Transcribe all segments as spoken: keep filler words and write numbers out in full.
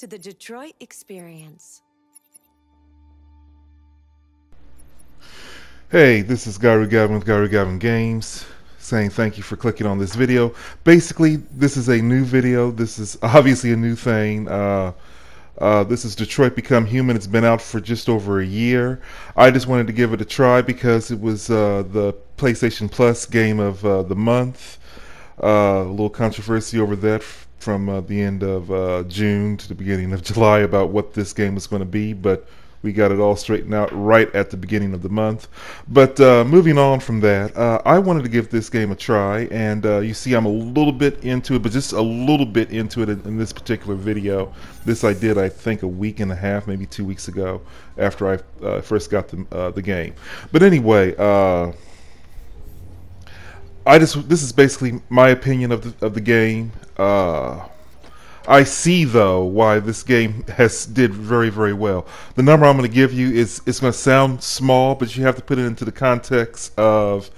to the Detroit experience. Hey, this is Garu Gavin with Garu Gavin Games, saying thank you for clicking on this video. Basically, this is a new video. This is obviously a new thing. Uh, uh, this is Detroit Become Human. It's been out for just over a year. I just wanted to give it a try because it was uh, the PlayStation Plus game of uh, the month. Uh, a little controversy over that from uh, the end of uh, June to the beginning of July about what this game was going to be, but we got it all straightened out right at the beginning of the month. But uh, moving on from that, uh, I wanted to give this game a try, and uh, you see I'm a little bit into it, but just a little bit into it in, in this particular video. This I did, I think, a week and a half, maybe two weeks ago, after I uh, first got the, uh, the game. But anyway, uh, I just this is basically my opinion of the, of the game. Uh, I see, though, why this game has did very, very well. The number I'm going to give you is, it's going to sound small, but you have to put it into the context of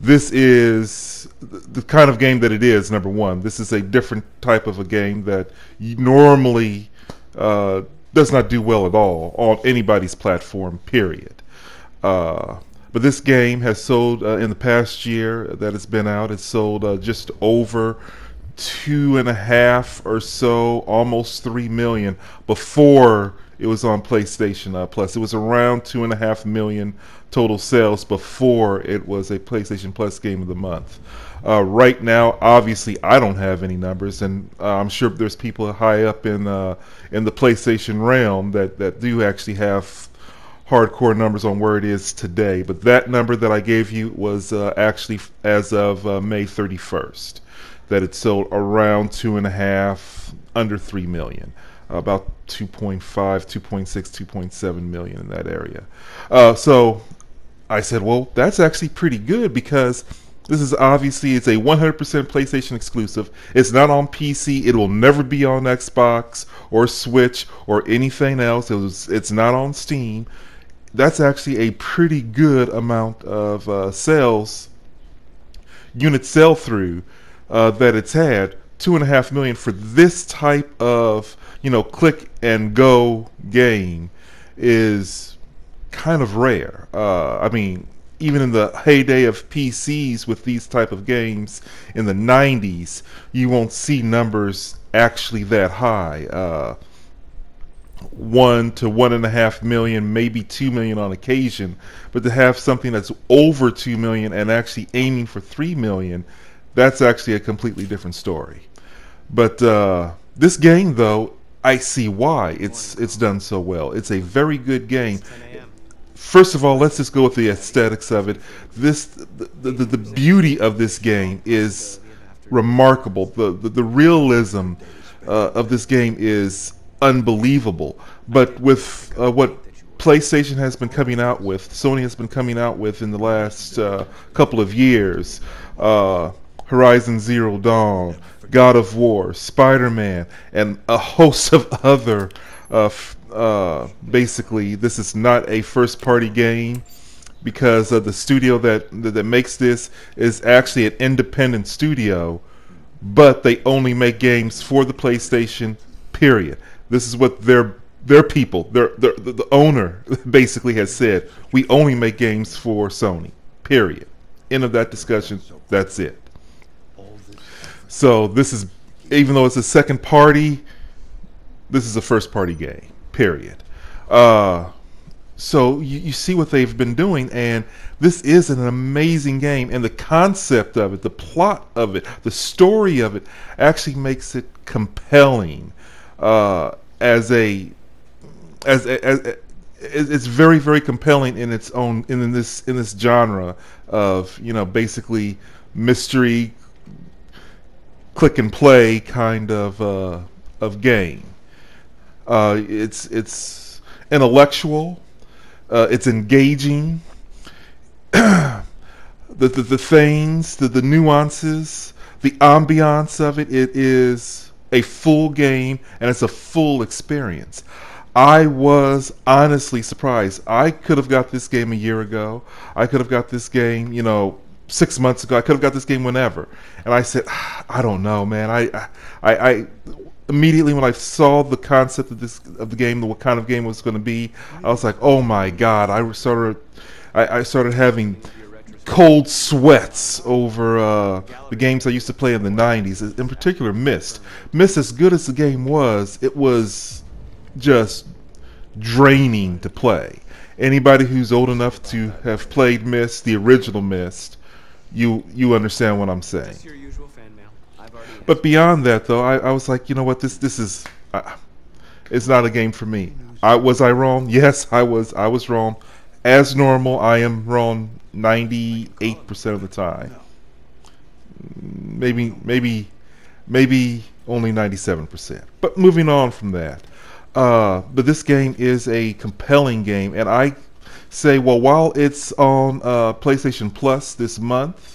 this is the kind of game that it is, number one. This is a different type of a game that normally uh, does not do well at all on anybody's platform, period. Uh, but this game has sold, uh, in the past year that it's been out, it's sold uh, just over two and a half or so, almost three million before it was on PlayStation uh, Plus. It was around two and a half million total sales before it was a PlayStation Plus game of the month. Uh, right now, obviously, I don't have any numbers, and uh, I'm sure there's people high up in uh, in the PlayStation realm that that do actually have hardcore numbers on where it is today. But that number that I gave you was uh, actually as of uh, May thirty-first. That it sold around two and a half, under three million, about two point five, two point six, two point seven million in that area. Uh, so I said, well, that's actually pretty good, because this is obviously, it's a one hundred percent PlayStation exclusive. It's not on P C. It will never be on Xbox or Switch or anything else. It was, it's not on Steam. That's actually a pretty good amount of uh, sales, unit sell through, Uh, that it's had. Two and a half million for this type of, you know, click and go game is kind of rare. Uh, I mean, even in the heyday of P Cs with these type of games in the nineties, you won't see numbers actually that high. Uh, one to one and a half million, maybe two million on occasion, but to have something that's over two million and actually aiming for three million, that's actually a completely different story. But uh, this game, though, I see why it's it's done so well. It's a very good game. First of all, let's just go with the aesthetics of it. This the the, the, the beauty of this game is remarkable. The the, the realism uh, of this game is unbelievable. But with uh, what PlayStation has been coming out with, Sony has been coming out with in the last uh, couple of years. Uh, Horizon Zero Dawn, God of War, Spider-Man, and a host of other, uh, uh, basically, this is not a first-party game, because uh, the studio that, that makes this is actually an independent studio, but they only make games for the PlayStation, period. This is what their their people, their, their the owner, basically has said. We only make games for Sony, period. End of that discussion, that's it. So this is, even though it's a second party, this is a first party game, period. Uh, so you, you see what they've been doing, and this is an amazing game. And the concept of it, the plot of it, the story of it actually makes it compelling. Uh, as a, as, a, as a, it's very, very compelling in its own, in this in this genre of, you know, basically mystery, click and play kind of uh, of game. Uh, it's it's intellectual. Uh, it's engaging. the, the the things, the the nuances, the ambiance of it. It is a full game, and it's a full experience. I was honestly surprised. I could have got this game a year ago. I could have got this game, you know, six months ago. I could have got this game whenever, and I said, I don't know, man. I, I, I immediately when I saw the concept of this of the game, the what kind of game it was going to be, I was like, oh my god! I started, I, I started having cold sweats over uh, the games I used to play in the nineties. In particular, Myst. Myst, as good as the game was, it was just draining to play. Anybody who's old enough to have played Myst, the original Myst, you you understand what I'm saying. But beyond that, though, I, I was like, you know what, this this is, uh, it's not a game for me. I, was I wrong? Yes, I was. I was wrong. As normal, I am wrong ninety-eight percent of the time. Maybe, maybe, maybe only ninety-seven percent. But moving on from that, uh, but this game is a compelling game, and I say, well, while it's on uh, PlayStation Plus this month,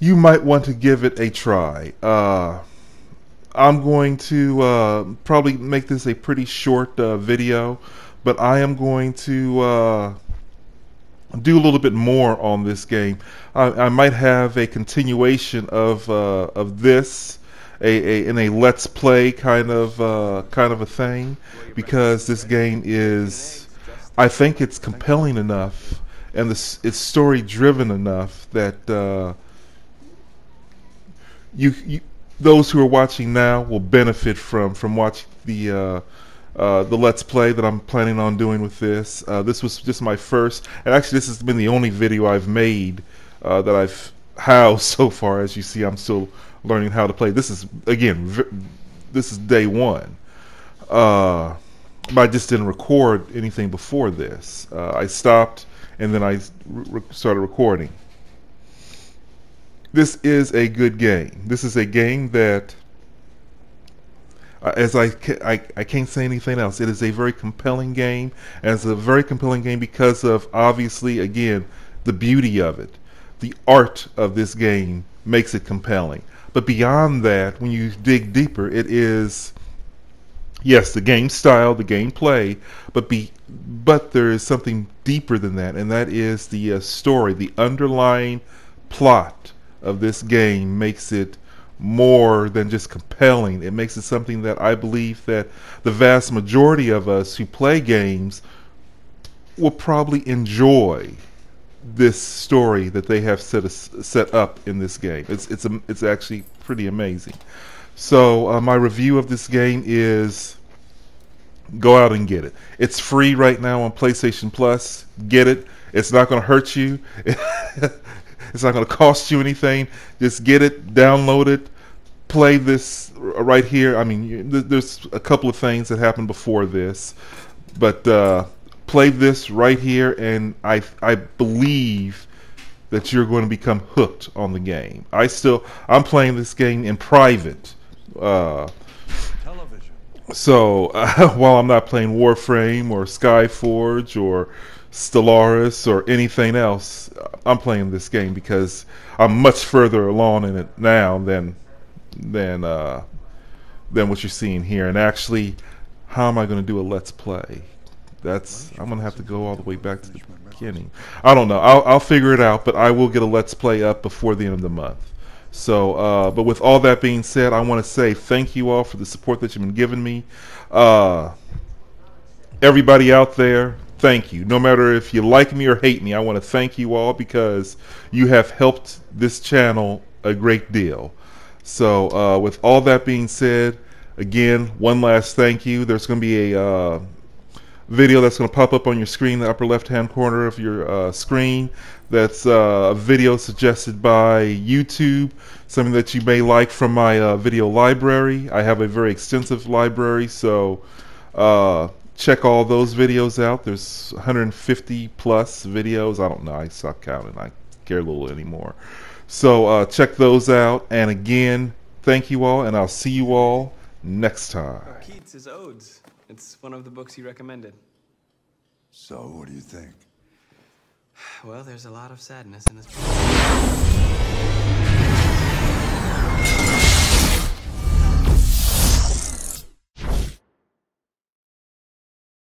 you might want to give it a try. Uh, I'm going to uh, probably make this a pretty short uh, video, but I am going to uh, do a little bit more on this game. I, I might have a continuation of uh, of this, a, a in a let's play kind of uh, kind of a thing, because this game is, I think it's compelling enough, and this it's story driven enough that. Uh, You, you, those who are watching now will benefit from from watching the uh, uh, the Let's Play that I'm planning on doing with this. Uh, this was just my first, and actually this has been the only video I've made uh, that I've housed so far. As you see, I'm still learning how to play. This is, again, v this is day one. Uh, but I just didn't record anything before this. Uh, I stopped, and then I re started recording. This is a good game. This is a game that, uh, as I, ca I I can't say anything else, it is a very compelling game, and it's a very compelling game because of, obviously, again, the beauty of it. The art of this game makes it compelling. But beyond that, when you dig deeper, it is, yes, the game style, the gameplay, but be but there is something deeper than that, and that is the uh, story, the underlying plot of this game makes it more than just compelling. It makes it something that I believe that the vast majority of us who play games will probably enjoy this story that they have set a, set up in this game. It's it's a, it's actually pretty amazing. So uh, my review of this game is: go out and get it. It's free right now on PlayStation Plus. Get it. It's not going to hurt you. It's not going to cost you anything. Just get it, download it, play this right here. I mean, you, th there's a couple of things that happened before this, but uh, play this right here, and I I believe that you're going to become hooked on the game. I still I'm playing this game in private, uh, television. So uh, while I'm not playing Warframe or Skyforge or Stellaris or anything else, I'm playing this game because I'm much further along in it now than than uh, than what you're seeing here. And actually, how am I going to do a let's play? That's I'm going to have to go all the way back to the beginning. I don't know. I'll, I'll figure it out, but I will get a let's play up before the end of the month. So, uh, but with all that being said, I want to say thank you all for the support that you've been giving me. Uh, everybody out there, thank you. No matter if you like me or hate me, I want to thank you all because you have helped this channel a great deal. So uh, with all that being said, again, one last thank you. There's going to be a uh, video that's going to pop up on your screen, the upper left-hand corner of your uh, screen. That's uh, a video suggested by YouTube, something that you may like from my uh, video library. I have a very extensive library, so uh, check all those videos out. There's one hundred fifty plus videos. I don't know. I suck counting. I care little anymore. So uh, check those out. And again, thank you all, and I'll see you all next time. Oh, Keats is Odes. It's one of the books he recommended. So what do you think? Well, there's a lot of sadness in this book.